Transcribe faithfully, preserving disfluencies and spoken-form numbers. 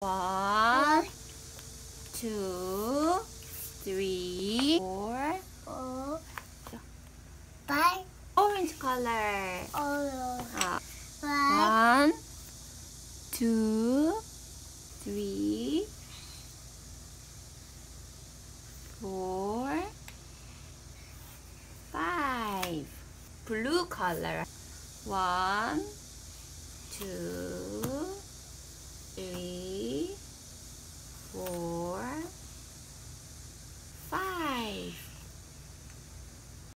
One, two, three, four, four, five. Orange color. Oh. Uh, one, two, three, four, five. Blue color. One, two.